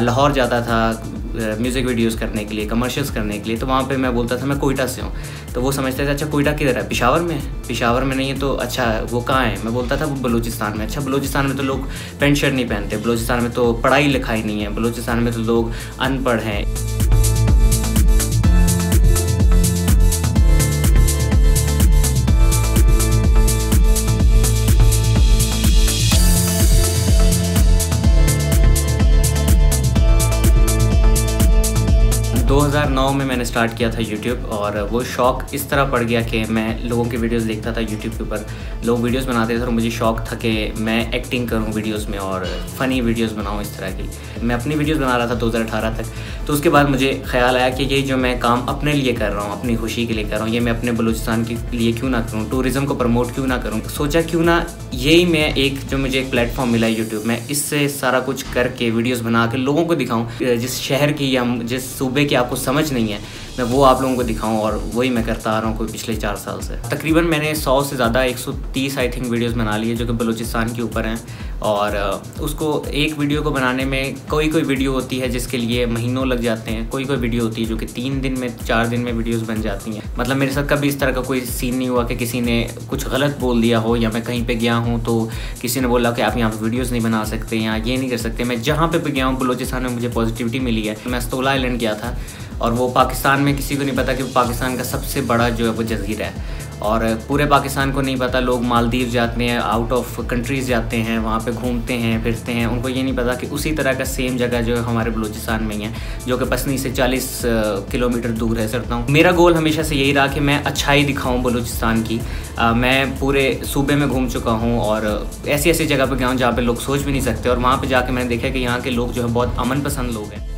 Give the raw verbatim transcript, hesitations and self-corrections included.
लाहौर जाता था music videos करने के लिए, कमर्शियल्स करने के लिए, तो वहाँ पे मैं बोलता था मैं कोयटा से हूँ, तो वो समझते थे अच्छा कोयटा किधर है, पेशावर में है, पेशावर में नहीं है तो अच्छा वो कहाँ है, मैं बोलता था वो बलूचिस्तान में। अच्छा बलूचिस्तान में तो लोग पेंट शर्ट नहीं पहनते, बलूचिस्तान में तो पढ़ाई लिखाई नहीं है, बलूचिस्तान में तो लोग अनपढ़ हैं। दो हज़ार नौ में मैंने स्टार्ट किया था यूट्यूब, और वो शौक़ इस तरह पड़ गया कि मैं लोगों के वीडियोस देखता था यूट्यूब के ऊपर, लोग वीडियोस बनाते थे और मुझे शौक़ था कि मैं एक्टिंग करूं वीडियोस में और फ़नी वीडियोस बनाऊं इस तरह की। मैं अपनी वीडियोस बना रहा था दो हज़ार अठारह तक, तो उसके बाद मुझे ख्याल आया कि ये जो मैं काम अपने लिए कर रहा हूँ, अपनी खुशी के लिए कर रहा हूँ, ये मैं अपने बलूचिस्तान के लिए क्यों ना करूँ, टूरिज़म को प्रमोट क्यों ना करूँ। सोचा क्यों ना यही मैं एक जो मुझे एक प्लेटफॉर्म मिला यूट्यूब, मैं इससे सारा कुछ करके वीडियोस बना के लोगों को दिखाऊं, जिस शहर की या जिस सूबे की आपको समझ नहीं है मैं वो आप लोगों को दिखाऊं, और वही मैं करता आ रहा हूँ कोई पिछले चार साल से। तकरीबन मैंने सौ से ज़्यादा एक सौ तीस आई थिंक वीडियोस बना लिए जो कि बलूचिस्तान के ऊपर हैं, और उसको एक वीडियो को बनाने में कोई कोई वीडियो होती है जिसके लिए महीनों लग जाते हैं, कोई कोई वीडियो होती है जो कि तीन दिन में चार दिन में वीडियोस बन जाती हैं। मतलब मेरे साथ कभी इस तरह का कोई सीन नहीं हुआ कि किसी ने कुछ गलत बोल दिया हो, या मैं कहीं पे गया हूँ तो किसी ने बोला कि आप यहाँ पर वीडियोज़ नहीं बना सकते या ये नहीं कर सकते। मैं जहाँ पर भी गया हूँ बलूचिस्तान में मुझे पॉजिटिविटी मिली है। मैं स्टोला आइलैंड गया था, और वो पाकिस्तान में किसी को नहीं पता कि वो पाकिस्तान का सबसे बड़ा जो है वो जज़ीरा है, और पूरे पाकिस्तान को नहीं पता। लोग मालदीव जाते हैं, आउट ऑफ कंट्रीज़ जाते हैं, वहाँ पे घूमते हैं फिरते हैं, उनको ये नहीं पता कि उसी तरह का सेम जगह जो है हमारे बलूचिस्तान में ही है, जो कि पसनी से चालीस किलोमीटर दूर है सरताऊँ। मेरा गोल हमेशा से यही रहा कि मैं अच्छाई दिखाऊँ बलूचिस्तान की। आ, मैं पूरे सूबे में घूम चुका हूँ और ऐसी ऐसी जगह पर गया हूँ जहाँ पर लोग सोच भी नहीं सकते, और वहाँ पर जाके मैंने देखा कि यहाँ के लोग जो है बहुत अमन पसंद लोग हैं।